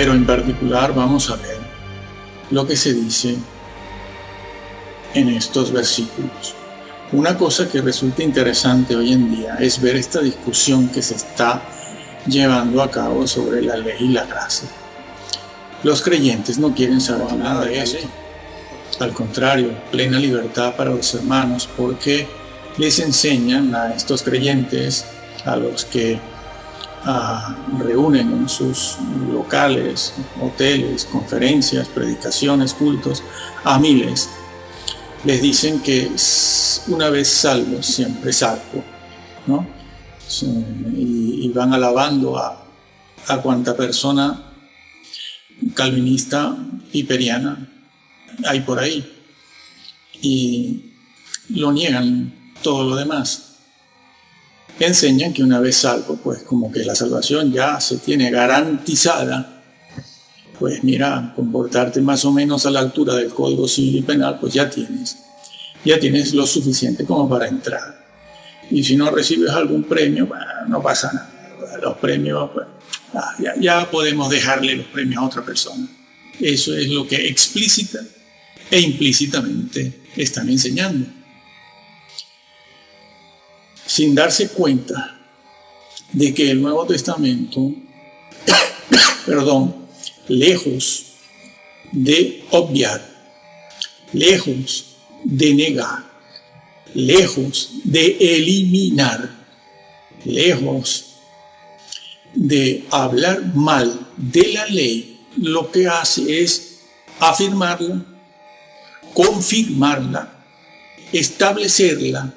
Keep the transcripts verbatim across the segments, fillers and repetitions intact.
pero en particular vamos a ver lo que se dice en estos versículos. Una cosa que resulta interesante hoy en día es ver esta discusión que se está llevando a cabo sobre la ley y la gracia. Los creyentes no quieren saber nada de eso. Al contrario, plena libertad para los hermanos, porque les enseñan a estos creyentes, a los que a, reúnen en sus locales, hoteles, conferencias, predicaciones, cultos, a miles. Les dicen que una vez salvo, siempre salvo, ¿no? Y, y van alabando a, a cuanta persona calvinista, piperiana, hay por ahí, y lo niegan todo lo demás. Enseñan que una vez salvo, pues como que la salvación ya se tiene garantizada, pues mira, comportarte más o menos a la altura del Código Civil y Penal, pues ya tienes, ya tienes lo suficiente como para entrar. Y si no recibes algún premio, bueno, no pasa nada, los premios, pues, ya, ya podemos dejarle los premios a otra persona. Eso es lo que explícita e implícitamente están enseñando, sin darse cuenta de que el Nuevo Testamento, perdón, lejos de obviar, lejos de negar, lejos de eliminar, lejos de hablar mal de la ley, lo que hace es afirmarla, confirmarla, establecerla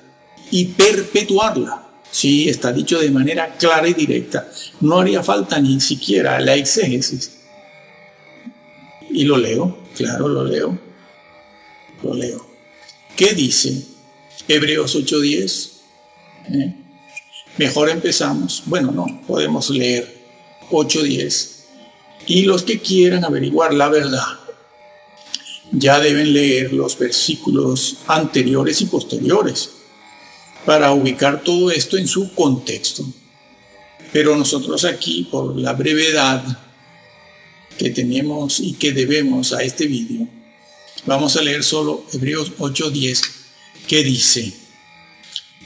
y perpetuarla. Sí, está dicho de manera clara y directa. No haría falta ni siquiera la exégesis. Y lo leo, claro, lo leo. Lo leo. ¿Qué dice Hebreos ocho diez? ¿Eh? Mejor empezamos. Bueno, no, podemos leer ocho diez. Y los que quieran averiguar la verdad, ya deben leer los versículos anteriores y posteriores para ubicar todo esto en su contexto. Pero nosotros aquí, por la brevedad que tenemos y que debemos a este vídeo, vamos a leer solo Hebreos ocho diez, que dice,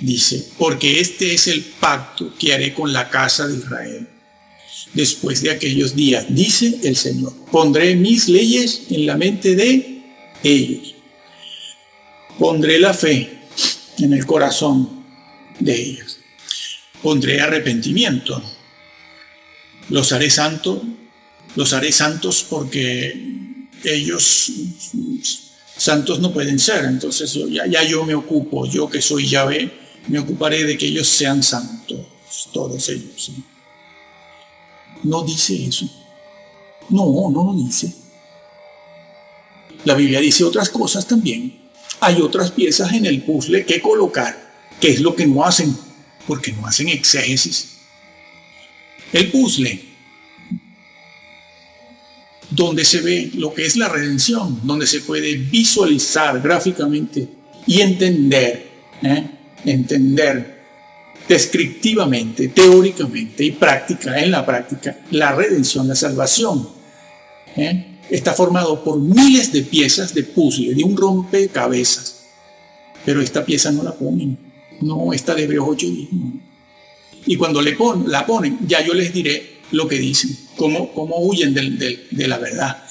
dice, porque este es el pacto que haré con la casa de Israel. Después de aquellos días, dice el Señor, pondré mis leyes en la mente de ellos. Pondré la fe en el corazón de ellos. Pondré arrepentimiento. Los haré santos, los haré santos porque ellos santos no pueden ser. Entonces ya, ya yo me ocupo, yo que soy Yahvé, me ocuparé de que ellos sean santos, todos ellos, ¿sí? No dice eso. No, no lo dice. La Biblia dice otras cosas también. Hay otras piezas en el puzzle que colocar, que es lo que no hacen, porque no hacen exégesis. El puzzle, donde se ve lo que es la redención, donde se puede visualizar gráficamente y entender, ¿eh? entender descriptivamente, teóricamente y práctica, en la práctica, la redención, la salvación, ¿eh? está formado por miles de piezas de puzzle, de un rompecabezas. Pero esta pieza no la ponen, no, esta de Hebreos ocho diez, no. Y cuando le pon, la ponen, ya yo les diré lo que dicen, cómo, cómo huyen de, de, de la verdad.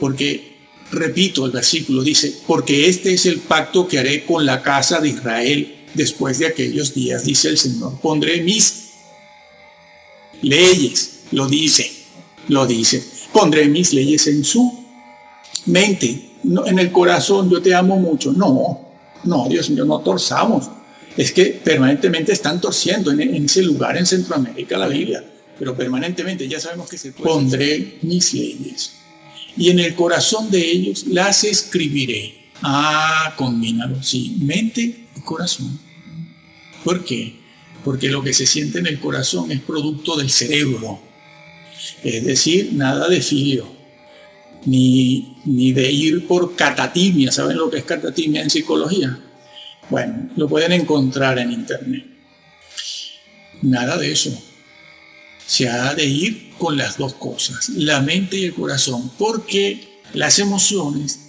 Porque, repito, el versículo dice, porque este es el pacto que haré con la casa de Israel. Después de aquellos días, dice el Señor, pondré mis leyes, lo dice, lo dice, pondré mis leyes en su mente, no, en el corazón, yo te amo mucho. No, no, Dios mío, no torzamos. Es que permanentemente están torciendo en, en ese lugar en Centroamérica la Biblia, pero permanentemente ya sabemos que se puede. Pondré mis leyes y en el corazón de ellos las escribiré. Ah, combínalo, sí, mente y corazón. ¿Por qué? Porque lo que se siente en el corazón es producto del cerebro. Es decir, nada de filio, ni, ni de ir por catatimia. ¿Saben lo que es catatimia en psicología? Bueno, lo pueden encontrar en internet. Nada de eso. se ha de ir con las dos cosas, la mente y el corazón, porque las emociones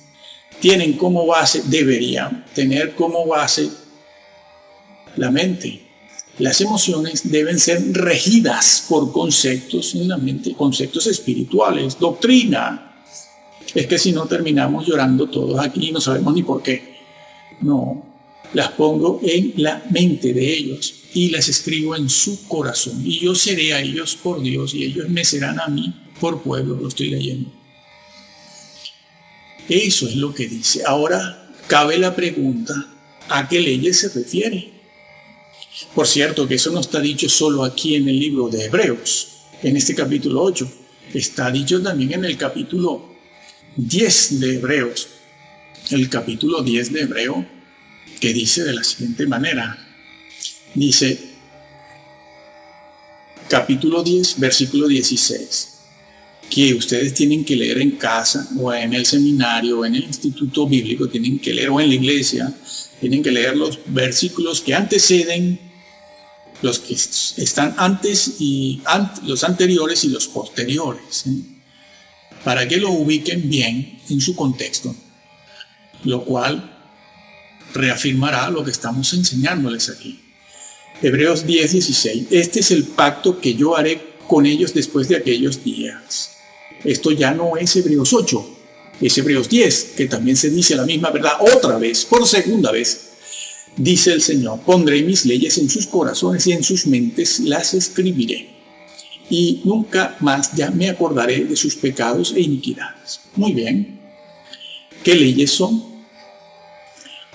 tienen como base, deberían tener como base la mente. Las emociones deben ser regidas por conceptos en la mente, conceptos espirituales, doctrina. Es que si no terminamos llorando todos aquí y no sabemos ni por qué. No, las pongo en la mente de ellos y las escribo en su corazón. Y yo seré a ellos por Dios y ellos me serán a mí por pueblo. Lo estoy leyendo. Eso es lo que dice. Ahora cabe la pregunta, ¿a qué leyes se refiere? Por cierto, que eso no está dicho solo aquí en el libro de Hebreos, en este capítulo ocho. Está dicho también en el capítulo diez de Hebreos. El capítulo diez de Hebreo, que dice de la siguiente manera. Dice, capítulo diez, versículo dieciséis. Que ustedes tienen que leer en casa, o en el seminario, o en el instituto bíblico, tienen que leer, o en la iglesia, tienen que leer los versículos que anteceden, los que están antes, y ant, los anteriores y los posteriores, ¿eh? Para que lo ubiquen bien en su contexto, lo cual reafirmará lo que estamos enseñándoles aquí. Hebreos diez, dieciséis, este es el pacto que yo haré con ellos después de aquellos días. Esto ya no es Hebreos ocho, es Hebreos diez, que también se dice la misma verdad otra vez, por segunda vez. Dice el Señor, pondré mis leyes en sus corazones y en sus mentes las escribiré. Y nunca más ya me acordaré de sus pecados e iniquidades. Muy bien. ¿Qué leyes son?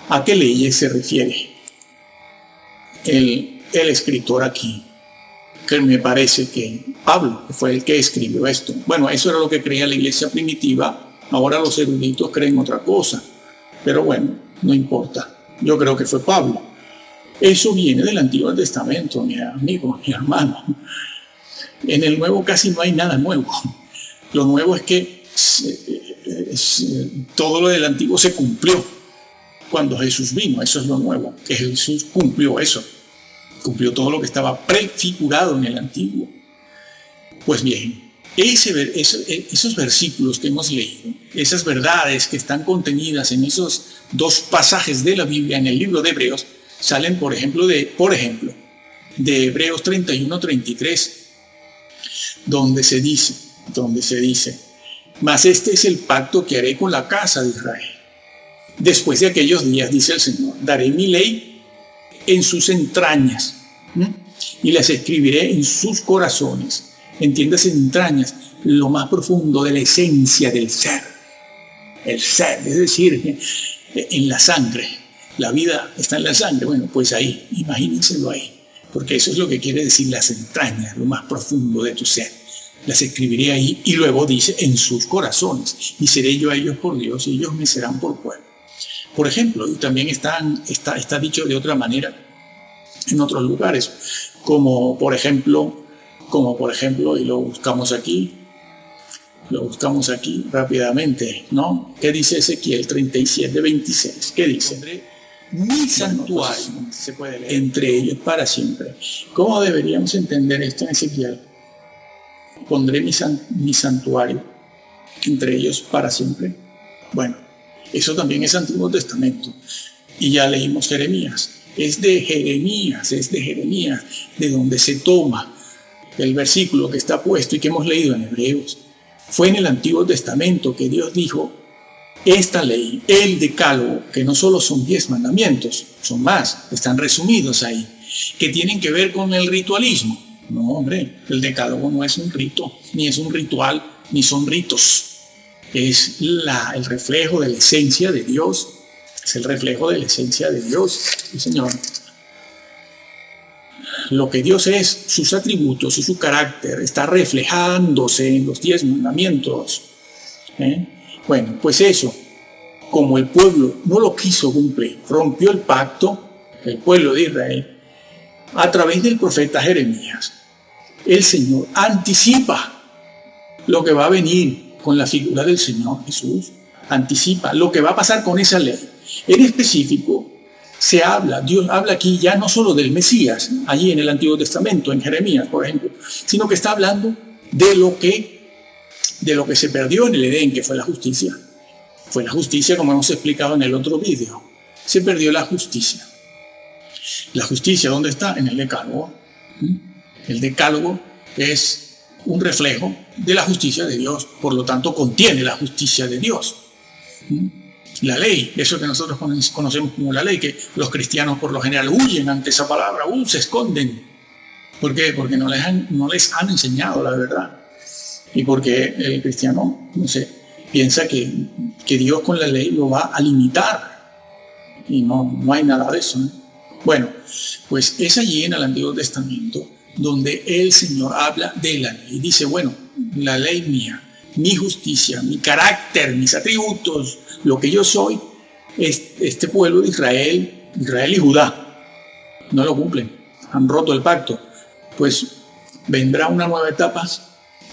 ¿A qué leyes se refiere el, el escritor aquí? Que me parece que Pablo fue el que escribió esto. Bueno, eso era lo que creía la iglesia primitiva. Ahora los eruditos creen otra cosa. Pero bueno, no importa. Yo creo que fue Pablo. Eso viene del Antiguo Testamento, mi amigo, mi hermano. En el Nuevo casi no hay nada nuevo. Lo nuevo es que todo lo del Antiguo se cumplió cuando Jesús vino. Eso es lo nuevo, que Jesús cumplió eso. Cumplió todo lo que estaba prefigurado en el Antiguo. Pues bien, ese, ese, esos versículos que hemos leído, esas verdades que están contenidas en esos dos pasajes de la Biblia, en el libro de Hebreos, salen, por ejemplo, de, por ejemplo, de Hebreos treinta y uno, treinta y tres, donde se dice, donde se dice, mas este es el pacto que haré con la casa de Israel. Después de aquellos días, dice el Señor, daré mi ley en sus entrañas, ¿m? y las escribiré en sus corazones. Entiendas, entrañas, lo más profundo de la esencia del ser, el ser, es decir, en la sangre. La vida está en la sangre. Bueno, pues ahí, imagínenselo ahí, porque eso es lo que quiere decir las entrañas, lo más profundo de tu ser. Las escribiré ahí, y luego dice, en sus corazones, y seré yo a ellos por Dios y ellos me serán por pueblo. Por ejemplo, y también están, está, está dicho de otra manera en otros lugares, como por ejemplo, como por ejemplo, y lo buscamos aquí, lo buscamos aquí rápidamente, ¿no? ¿Qué dice Ezequiel treinta y siete, veintiséis? ¿Qué dice? Mi santuario se puede leer entre ellos para siempre. ¿Cómo deberíamos entender esto en Ezequiel? Pondré mi, san, mi santuario entre ellos para siempre. Bueno. Eso también es Antiguo Testamento. Y ya leímos Jeremías. Es de Jeremías, es de Jeremías, de donde se toma el versículo que está puesto y que hemos leído en Hebreos. Fue en el Antiguo Testamento que Dios dijo, esta ley, el decálogo, que no solo son diez mandamientos, son más, están resumidos ahí, que tienen que ver con el ritualismo. No, hombre, el decálogo no es un rito, ni es un ritual, ni son ritos. Es la, el reflejo de la esencia de Dios. Es el reflejo de la esencia de Dios. Sí, Señor. Lo que Dios es, sus atributos y su carácter, está reflejándose en los diez mandamientos. ¿Eh? Bueno, pues eso. Como el pueblo no lo quiso cumplir, rompió el pacto, el pueblo de Israel, a través del profeta Jeremías, el Señor anticipa lo que va a venir. Con la figura del Señor Jesús, anticipa lo que va a pasar con esa ley. En específico, se habla, Dios habla aquí ya no solo del Mesías, allí en el Antiguo Testamento, en Jeremías, por ejemplo, sino que está hablando de lo que, de lo que se perdió en el Edén, que fue la justicia. Fue la justicia, como hemos explicado en el otro vídeo. Se perdió la justicia. ¿La justicia dónde está? En el decálogo. El decálogo es un reflejo de la justicia de Dios, por lo tanto contiene la justicia de Dios. La ley, eso que nosotros conocemos como la ley, que los cristianos por lo general huyen ante esa palabra, uh, se esconden. ¿Por qué? Porque no les han, no les han enseñado la verdad. Y porque el cristiano, no sé, piensa que, que Dios con la ley lo va a limitar. Y no, no hay nada de eso, ¿eh? Bueno, pues es allí en el Antiguo Testamento donde el Señor habla de la ley. Dice, bueno, la ley mía, mi justicia, mi carácter, mis atributos, lo que yo soy, es este pueblo de Israel, Israel y Judá, no lo cumplen, han roto el pacto. Pues vendrá una nueva etapa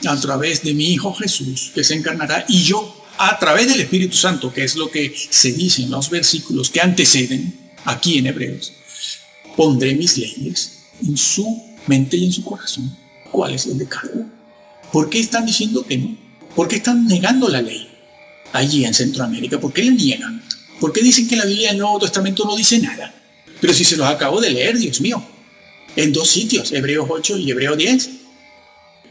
a través de mi Hijo Jesús, que se encarnará, y yo, a través del Espíritu Santo, que es lo que se dice en los versículos que anteceden aquí en Hebreos, pondré mis leyes en su mente y en su corazón. ¿Cuál es el decálogo? ¿Por qué están diciendo que no? ¿Por qué están negando la ley allí en Centroamérica? ¿Por qué la niegan? ¿Por qué dicen que la Biblia del Nuevo Testamento no dice nada? Pero si se los acabo de leer, Dios mío, en dos sitios, Hebreos ocho y Hebreos diez.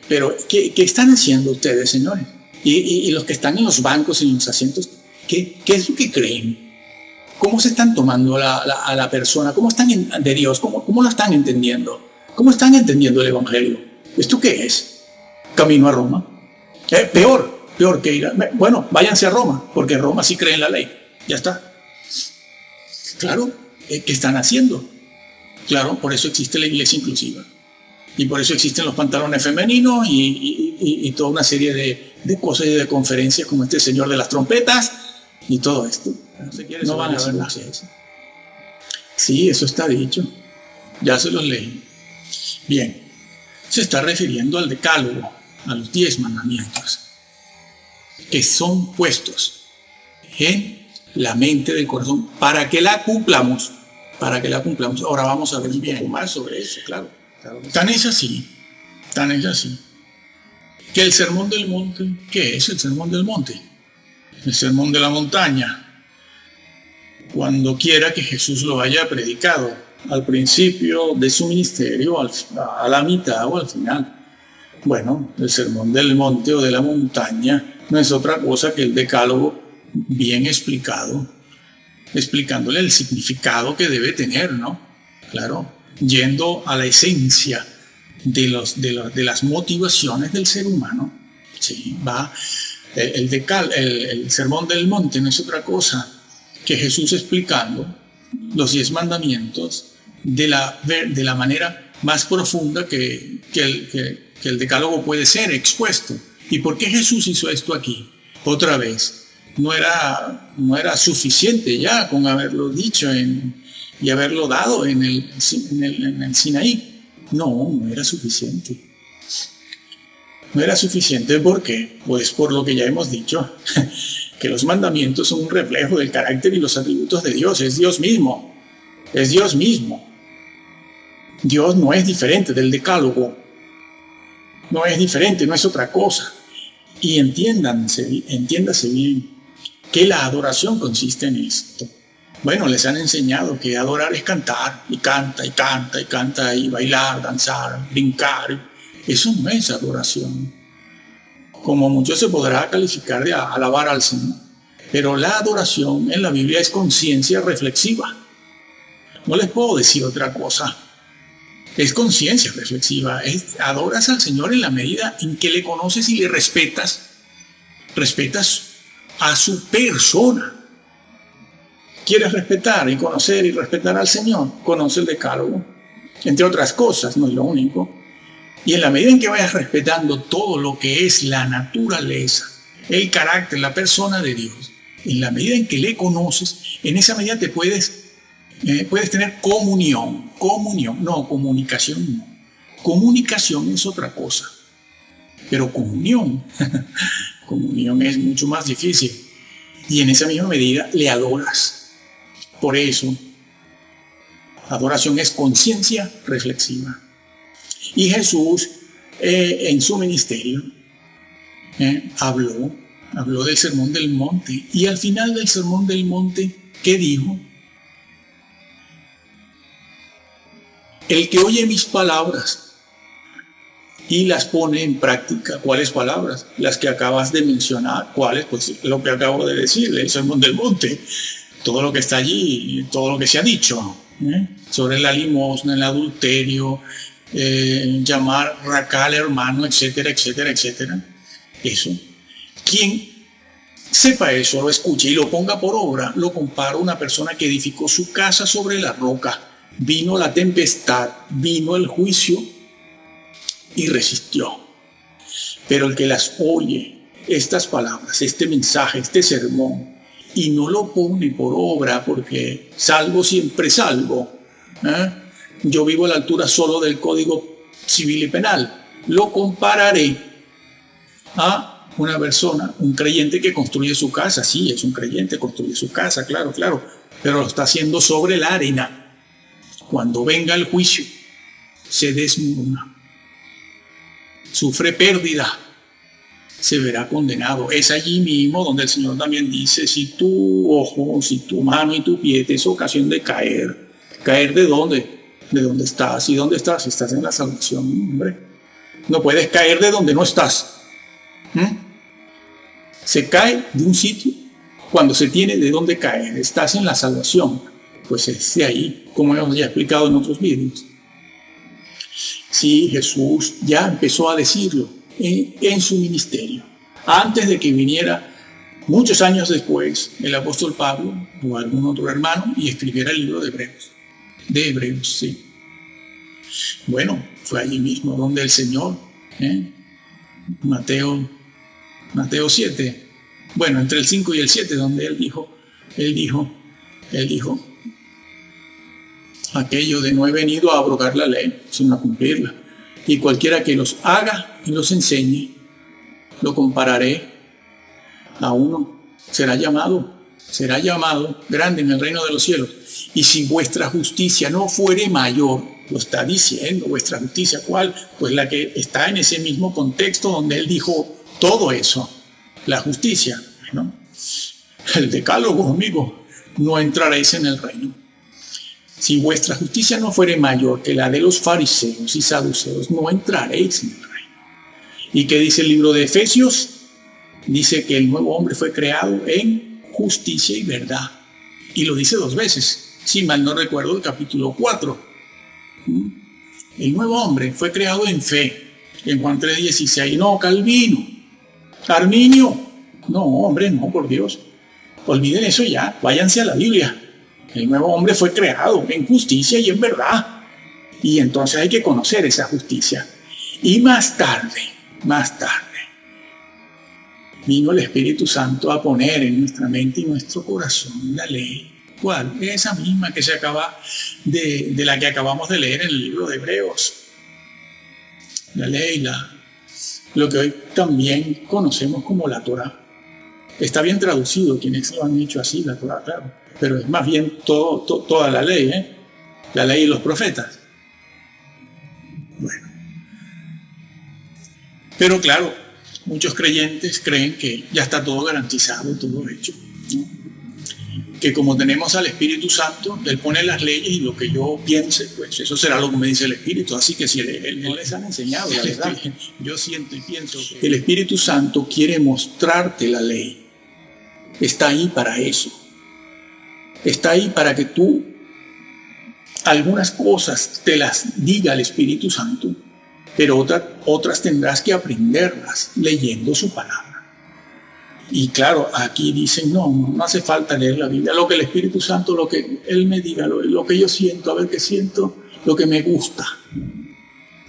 Pero, ¿qué, qué están haciendo ustedes, señores? Y, y, y los que están en los bancos, en los asientos, ¿qué, qué es lo que creen? ¿Cómo se están tomando la, la, a la persona? ¿Cómo están en, de Dios? ¿Cómo, ¿Cómo lo están entendiendo? ¿Cómo están entendiendo el Evangelio? ¿Esto qué es? ¿Camino a Roma? Eh, peor, peor que ir a... Bueno, váyanse a Roma, porque en Roma sí creen la ley. Ya está. Claro, eh, ¿qué están haciendo? Claro, por eso existe la iglesia inclusiva. Y por eso existen los pantalones femeninos y, y, y, y toda una serie de, de cosas y de conferencias como este señor de las trompetas y todo esto. No, se quiere, no van a ver nada. Sí, eso está dicho. Ya se los leí. Bien, se está refiriendo al decálogo, a los diez mandamientos, que son puestos en la mente del corazón para que la cumplamos. Para que la cumplamos. Ahora vamos a ver un poco más sobre eso, claro. Tan es así, tan es así, que el sermón del monte, ¿qué es el sermón del monte? El sermón de la montaña, cuando quiera que Jesús lo haya predicado, al principio de su ministerio, al, a la mitad o al final. Bueno, el sermón del monte o de la montaña no es otra cosa que el decálogo bien explicado, explicándole el significado que debe tener, ¿no? Claro. Yendo a la esencia de, los, de, los, de las motivaciones del ser humano. Sí, va, el, el, decal, el, el sermón del monte no es otra cosa que Jesús explicando los diez mandamientos de la, de la manera más profunda que, que, el, que, que el decálogo puede ser expuesto. ¿Y por qué Jesús hizo esto aquí? Otra vez, no era, no era suficiente ya con haberlo dicho en... y haberlo dado en el, en, el, en el Sinaí. No, no era suficiente. No era suficiente, ¿por qué? Pues por lo que ya hemos dicho, que los mandamientos son un reflejo del carácter y los atributos de Dios. Es Dios mismo, es Dios mismo. Dios no es diferente del decálogo, no es diferente, no es otra cosa. Y entiéndanse, entiéndase bien que la adoración consiste en esto. Bueno, les han enseñado que adorar es cantar, y canta, y canta, y canta, y bailar, danzar, brincar. Eso no es adoración. Como mucho se podrá calificar de alabar al Señor. Pero la adoración en la Biblia es conciencia reflexiva. No les puedo decir otra cosa. Es conciencia reflexiva. Es, adoras al Señor en la medida en que le conoces y le respetas. Respetas a su persona. ¿Quieres respetar y conocer y respetar al Señor? Conoce el decálogo, entre otras cosas, no es lo único. Y en la medida en que vayas respetando todo lo que es la naturaleza, el carácter, la persona de Dios, en la medida en que le conoces, en esa medida te puedes, eh, puedes tener comunión, comunión, no, comunicación no. Comunicación es otra cosa, pero comunión, comunión es mucho más difícil. Y en esa misma medida le adoras. Por eso, Adoración es conciencia reflexiva. Y Jesús eh, en su ministerio eh, habló, habló del Sermón del Monte. Y al final del Sermón del Monte, ¿qué dijo? El que oye mis palabras y las pone en práctica. ¿Cuáles palabras? Las que acabas de mencionar. ¿Cuáles? Pues lo que acabo de decir, el Sermón del Monte. Todo lo que está allí, todo lo que se ha dicho, ¿eh? Sobre la limosna, el adulterio, eh, llamar racal hermano, etcétera, etcétera, etcétera. Eso. Quien sepa eso, lo escuche y lo ponga por obra, lo compara a una persona que edificó su casa sobre la roca. Vino la tempestad, vino el juicio y resistió. Pero el que las oye, estas palabras, este mensaje, este sermón, y no lo pone por obra, porque salvo siempre salvo, ¿eh? Yo vivo a la altura solo del Código Civil y Penal. Lo compararé a una persona, un creyente que construye su casa. Sí, es un creyente, construye su casa, claro, claro, pero lo está haciendo sobre la arena. Cuando venga el juicio, se desmorona, sufre pérdida, se verá condenado. Es allí mismo donde el Señor también dice, si tu ojo, si tu mano y tu pie te es ocasión de caer, ¿caer de dónde? De dónde estás. ¿Y dónde estás? Estás en la salvación, hombre. No puedes caer de donde no estás. ¿Mm? Se cae de un sitio cuando se tiene de dónde caer. Estás en la salvación. Pues es de ahí, como hemos ya explicado en otros vídeos. Sí, Jesús ya empezó a decirlo. En, en su ministerio, antes de que viniera, muchos años después, el apóstol Pablo o algún otro hermano y escribiera el libro de Hebreos, de Hebreos, sí. Bueno, fue allí mismo donde el Señor, ¿eh? Mateo, Mateo siete, bueno, entre el cinco y el siete, donde él dijo, él dijo, él dijo, aquello de no he venido a abrogar la ley, sino a cumplirla. Y cualquiera que los haga y los enseñe, lo compararé a uno. Será llamado, será llamado grande en el reino de los cielos. Y si vuestra justicia no fuere mayor, lo está diciendo, vuestra justicia, ¿cuál? Pues la que está en ese mismo contexto donde él dijo todo eso. La justicia, ¿no? El decálogo, amigos, no entraréis en el reino. Si vuestra justicia no fuere mayor que la de los fariseos y saduceos, no entraréis en el reino. ¿Y qué dice el libro de Efesios? Dice que el nuevo hombre fue creado en justicia y verdad. Y lo dice dos veces, si mal no recuerdo, el capítulo cuatro. ¿Mm? El nuevo hombre fue creado en fe. En Juan tres dieciséis, no, Calvino, Arminio. No, hombre, no, por Dios. Olviden eso ya, váyanse a la Biblia. El nuevo hombre fue creado en justicia y en verdad. Y entonces hay que conocer esa justicia. Y más tarde, más tarde, vino el Espíritu Santo a poner en nuestra mente y nuestro corazón la ley. ¿Cuál? Esa misma que se acaba de, de la que acabamos de leer en el libro de Hebreos. La ley, la, lo que hoy también conocemos como la Torá. Está bien traducido, quienes lo han hecho así, la Torá, claro. Pero es más bien todo, to, toda la ley, ¿eh? La ley y los profetas. Bueno. Pero claro, muchos creyentes creen que ya está todo garantizado, todo hecho, ¿no? Que como tenemos al Espíritu Santo, Él pone las leyes y lo que yo piense, pues eso será lo que me dice el Espíritu. Así que si él, él, no les han enseñado, la verdad, yo siento y pienso que el Espíritu Santo quiere mostrarte la ley. Está ahí para eso. Está ahí para que tú algunas cosas te las diga el Espíritu Santo, pero otras, otras tendrás que aprenderlas leyendo su palabra. Y claro, aquí dicen, no, no hace falta leer la Biblia. Lo que el Espíritu Santo, lo que Él me diga, lo, lo que yo siento, a ver qué siento, lo que me gusta.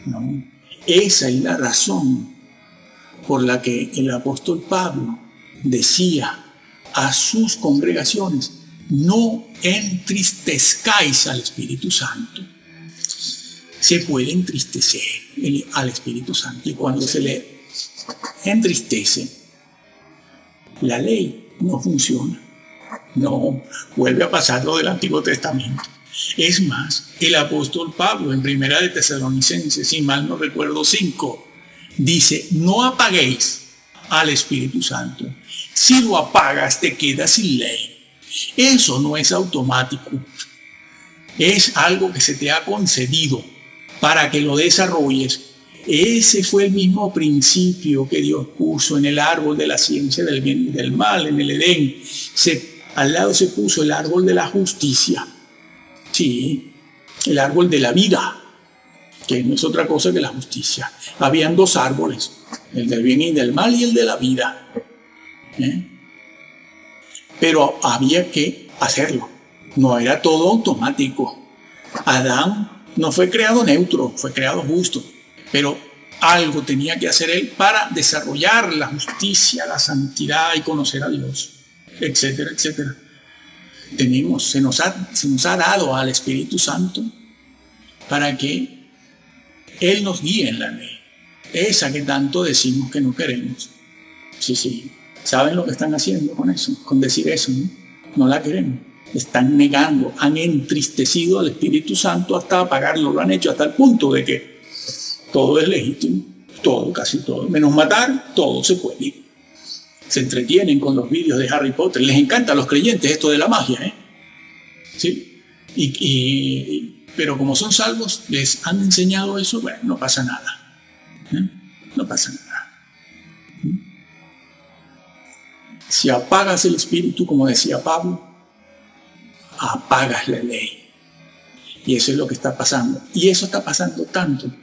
¿No? Esa es la razón por la que el apóstol Pablo decía a sus congregaciones, no entristezcáis al Espíritu Santo. Se puede entristecer el, al Espíritu Santo. Y cuando se le entristece, la ley no funciona. No, vuelve a pasar lo del Antiguo Testamento. Es más, el apóstol Pablo en Primera de Tesalonicenses, si mal no recuerdo, cinco, dice, no apaguéis al Espíritu Santo. Si lo apagas, te quedas sin ley. Eso no es automático. Es algo que se te ha concedido para que lo desarrolles. Ese fue el mismo principio que Dios puso en el árbol de la ciencia del bien y del mal, en el Edén. Se, al lado se puso el árbol de la justicia, sí, el árbol de la vida, que no es otra cosa que la justicia. Habían dos árboles, el del bien y del mal y el de la vida. ¿Eh? Pero había que hacerlo, no era todo automático. Adán no fue creado neutro, fue creado justo. Pero algo tenía que hacer él para desarrollar la justicia, la santidad y conocer a Dios, etcétera, etcétera. Tenemos, se nos ha, se nos ha dado al Espíritu Santo para que Él nos guíe en la ley, esa que tanto decimos que no queremos. Sí, sí, ¿saben lo que están haciendo con eso? Con decir eso, ¿no? No la queremos. Están negando, han entristecido al Espíritu Santo hasta apagarlo, lo han hecho hasta el punto de que todo es legítimo, todo, casi todo. Menos matar, todo se puede. Se entretienen con los vídeos de Harry Potter. Les encanta a los creyentes esto de la magia, ¿eh? ¿Sí? Y, y, pero como son salvos, les han enseñado eso, bueno, no pasa nada. ¿Eh? No pasa nada. ¿Eh? Si apagas el espíritu, como decía Pablo, apagas la ley. Y eso es lo que está pasando. Y eso está pasando tanto.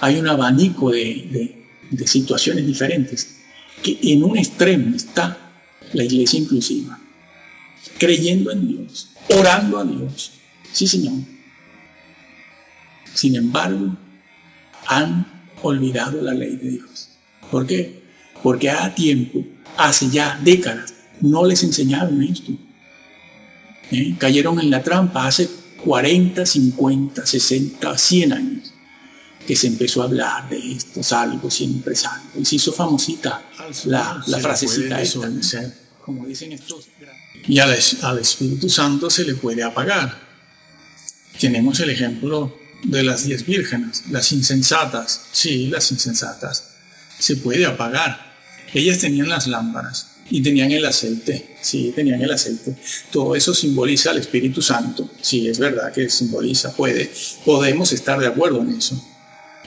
Hay un abanico de, de, de situaciones diferentes, que en un extremo está la iglesia inclusiva, creyendo en Dios, orando a Dios, sí señor. Sin embargo, han olvidado la ley de Dios. ¿Por qué? Porque hace tiempo, hace ya décadas, no les enseñaron esto. ¿Eh? Cayeron en la trampa hace cuarenta, cincuenta, sesenta, cien años. Que se empezó a hablar de esto, salvo, siempre salvo. Y se hizo famosita la, la frasecita esta. Como dicen estos. Y al, al Espíritu Santo se le puede apagar. Tenemos el ejemplo de las diez vírgenes, las insensatas. Sí, las insensatas. Se puede apagar. Ellas tenían las lámparas y tenían el aceite. Sí, tenían el aceite. Todo eso simboliza al Espíritu Santo. Sí, es verdad que simboliza, puede. Podemos estar de acuerdo en eso.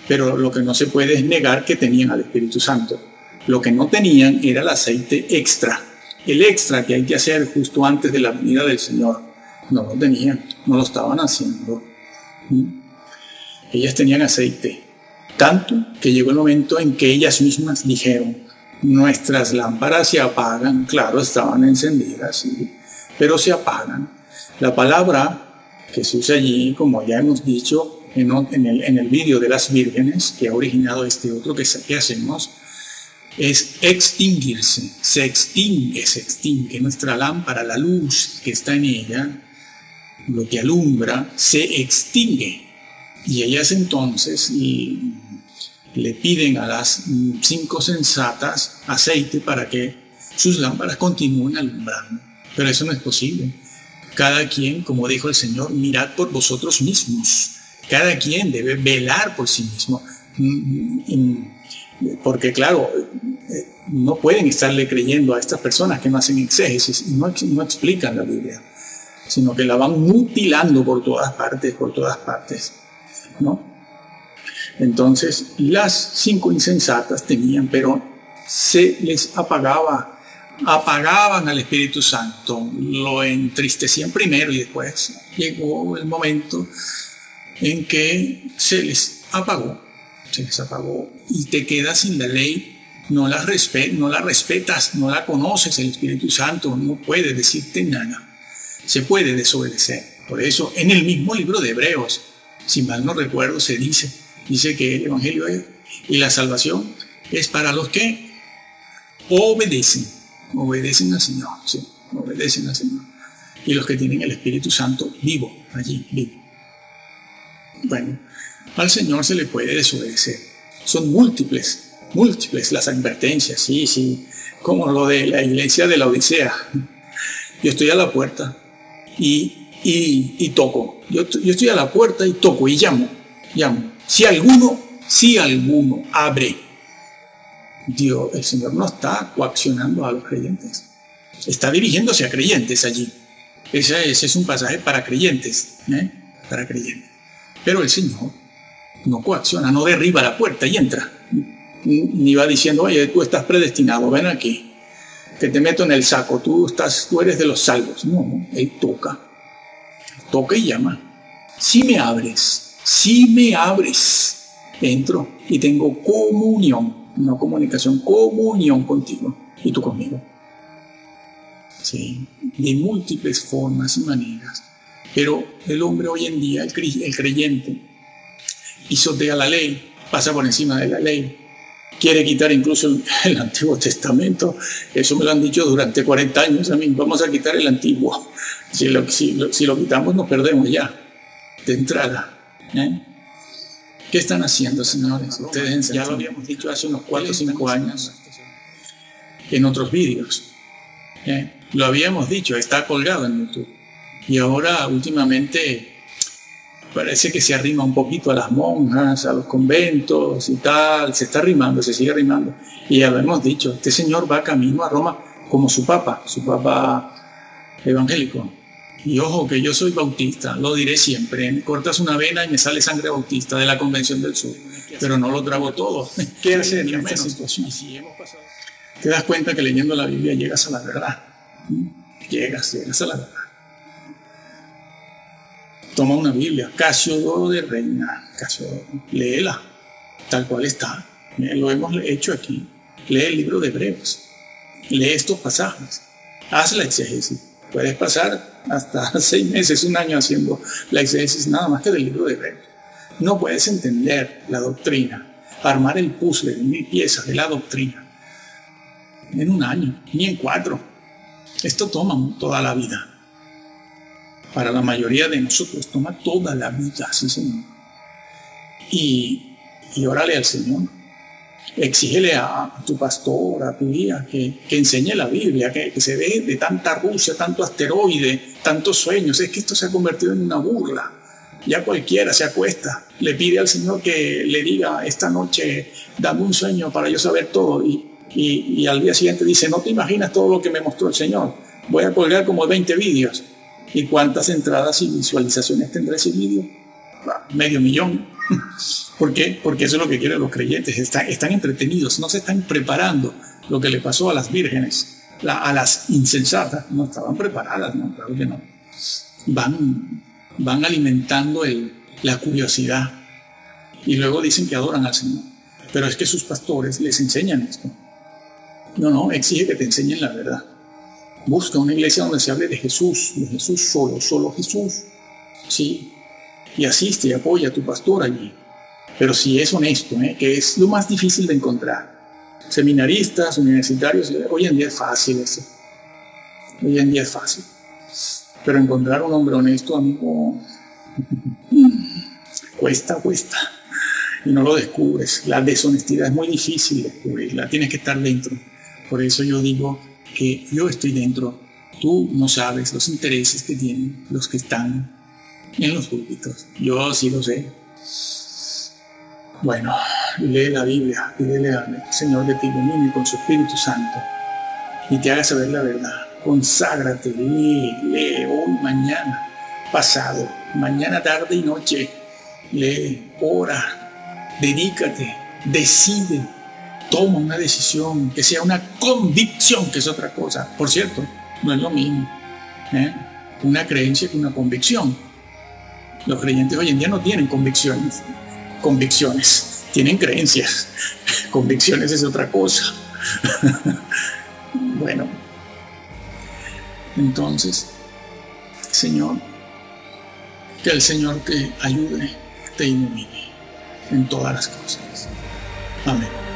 Pero lo que no se puede es negar que tenían al Espíritu Santo. Lo que no tenían era el aceite extra. El extra que hay que hacer justo antes de la venida del Señor. No lo tenían, no lo estaban haciendo. ¿Mm? Ellas tenían aceite. Tanto que llegó el momento en que ellas mismas dijeron, nuestras lámparas se apagan. Claro, estaban encendidas, ¿sí? Pero se apagan. La palabra que se usa allí, como ya hemos dicho, en el, en el vídeo de las vírgenes que ha originado este otro que, que hacemos, es extinguirse, se extingue, se extingue nuestra lámpara, la luz que está en ella, lo que alumbra, se extingue. Y ellas entonces y le piden a las cinco sensatas aceite para que sus lámparas continúen alumbrando. Pero eso no es posible. Cada quien, como dijo el Señor, mirad por vosotros mismos. Cada quien debe velar por sí mismo, porque claro, no pueden estarle creyendo a estas personas que no hacen exégesis y no, no explican la Biblia, sino que la van mutilando por todas partes, por todas partes, ¿no? Entonces, las cinco insensatas tenían, pero se les apagaba, apagaban al Espíritu Santo, lo entristecían primero y después llegó el momento en que se les apagó, se les apagó y te quedas sin la ley, no la, respe no la respetas, no la conoces, el Espíritu Santo no puede decirte nada, se puede desobedecer. Por eso en el mismo libro de Hebreos, si mal no recuerdo, se dice, dice que el Evangelio es, y la salvación es para los que obedecen, obedecen al Señor, sí, obedecen al Señor, y los que tienen el Espíritu Santo vivo, allí vivo. Bueno, al Señor se le puede desobedecer. Son múltiples, múltiples las advertencias, sí, sí, como lo de la iglesia de la Odisea. Yo estoy a la puerta y y, y toco. Yo, yo estoy a la puerta y toco y llamo, llamo. Si alguno, si alguno abre. Dios, el Señor no está coaccionando a los creyentes. Está dirigiéndose a creyentes allí. Ese, ese es un pasaje para creyentes, ¿eh? Para creyentes. Pero el Señor no coacciona, no derriba la puerta y entra. Ni va diciendo, oye, tú estás predestinado, ven aquí, que te meto en el saco, tú, estás, tú eres de los salvos. No, no, Él toca. Toca y llama. Si me abres, si me abres, entro y tengo comunión, no comunicación, comunión contigo y tú conmigo. Sí, de múltiples formas y maneras. Pero el hombre hoy en día, el creyente, pisotea la ley, pasa por encima de la ley. Quiere quitar incluso el, el Antiguo Testamento. Eso me lo han dicho durante cuarenta años a mí. Vamos a quitar el Antiguo. Si lo, si lo, si lo quitamos nos perdemos ya. De entrada. ¿Eh? ¿Qué están haciendo, señores? Ustedes ya lo habíamos dicho hace unos cuatro o cinco años en otros vídeos. ¿Eh? Lo habíamos dicho, está colgado en YouTube. Y ahora últimamente parece que se arrima un poquito a las monjas, a los conventos y tal, se está arrimando, se sigue arrimando. Y ya lo hemos dicho, este señor va camino a Roma como su papa, su papa evangélico. Y ojo que yo soy bautista, lo diré siempre, me cortas una vena y me sale sangre bautista de la Convención del Sur, pero no lo trago todo. ¿Qué hacer en esta situación? Te das cuenta que leyendo la Biblia llegas a la verdad, llegas, llegas a la verdad. Toma una Biblia, Casiodoro de Reina, Casiodoro, léela, tal cual está, lo hemos hecho aquí. Lee el libro de Hebreos, lee estos pasajes, haz la exégesis. Puedes pasar hasta seis meses, un año haciendo la exégesis nada más que del libro de Hebreos. No puedes entender la doctrina, armar el puzzle de mil piezas de la doctrina en un año, ni en cuatro. Esto toma toda la vida. Para la mayoría de nosotros toma toda la vida, sí señor. Y, y órale al Señor. Exígele a, a tu pastor, a tu guía, que, que enseñe la Biblia, que, que se deje de tanta Rusia, tanto asteroide, tantos sueños. Es que esto se ha convertido en una burla. Ya cualquiera se acuesta, le pide al Señor que le diga esta noche, dame un sueño para yo saber todo. Y, y, y al día siguiente dice, no te imaginas todo lo que me mostró el Señor. Voy a colgar como veinte vídeos. ¿Y cuántas entradas y visualizaciones tendrá ese vídeo? Medio millón. ¿Por qué? Porque eso es lo que quieren los creyentes. Están, están entretenidos, no se están preparando. Lo que le pasó a las vírgenes, la, a las insensatas, no estaban preparadas, no, claro que no. Van, van alimentando el, la curiosidad y luego dicen que adoran al Señor. Pero es que sus pastores les enseñan esto. No, no, exige que te enseñen la verdad. Busca una iglesia donde se hable de Jesús, de Jesús solo, solo Jesús, ¿sí? Y asiste y apoya a tu pastor allí. Pero si es honesto, ¿eh? Que es lo más difícil de encontrar. Seminaristas, universitarios, hoy en día es fácil eso. Hoy en día es fácil. Pero encontrar un hombre honesto, amigo, cuesta, cuesta. Y no lo descubres. La deshonestidad es muy difícil descubrirla, tienes que estar dentro. Por eso yo digo que yo estoy dentro, tú no sabes los intereses que tienen los que están en los púlpitos. Yo sí lo sé. Bueno, lee la Biblia, pídele al Señor que te ilumine con su Espíritu Santo y te haga saber la verdad. Conságrate, lee, lee hoy, mañana, pasado, mañana, tarde y noche. Lee, ora, dedícate, decide. Toma una decisión, que sea una convicción, que es otra cosa. Por cierto, no es lo mismo, ¿eh? Una creencia que una convicción. Los creyentes hoy en día no tienen convicciones. Convicciones, tienen creencias. Convicciones es otra cosa. Bueno. Entonces, Señor, que el Señor te ayude, te ilumine en todas las cosas. Amén.